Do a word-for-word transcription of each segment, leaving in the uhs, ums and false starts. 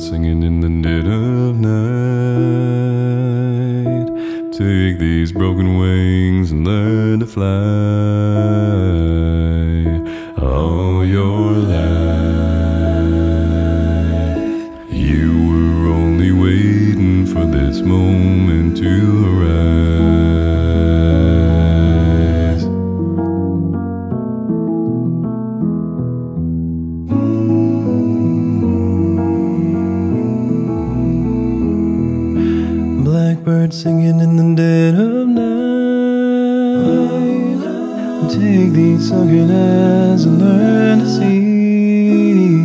and singing in the dead of night. Take these broken wings and learn to fly all your life. You were only waiting for this moment to arrive. Blackbird singing in the dead of night. Take these sunken eyes and learn to see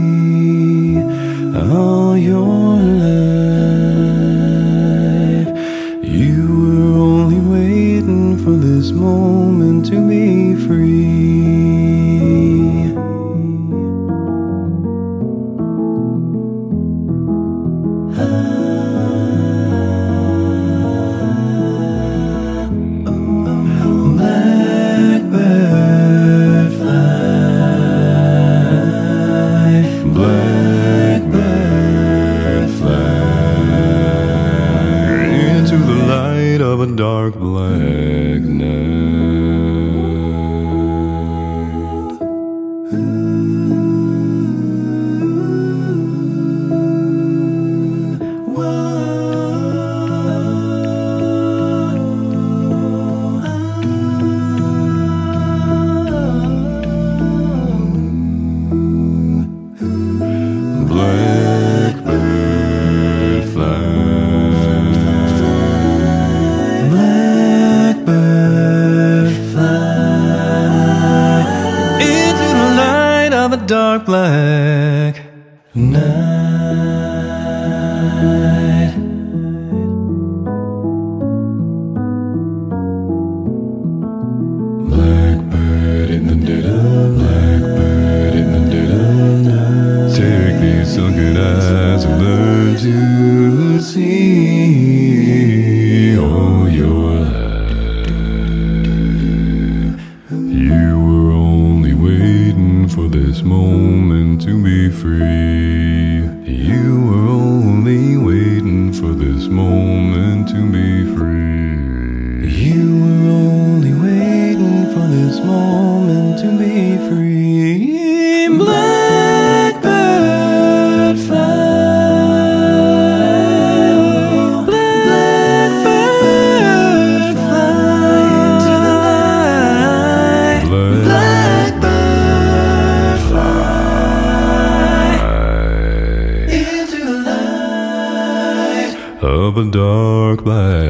all your life. You were only waiting for this moment to be free. Of a dark black night. Ooh, whoa. Blackbird fly. A dark black night. Blackbird in the dead of Blackbird in the dead of night. Take these sunken eyes and learn to see all your life. You were only waiting for this moment to be free. You were only waiting for this moment to be free. You were only waiting for this moment to be free. Blackbird fly. Blackbird fly. Blackbird fly. Of a dark black.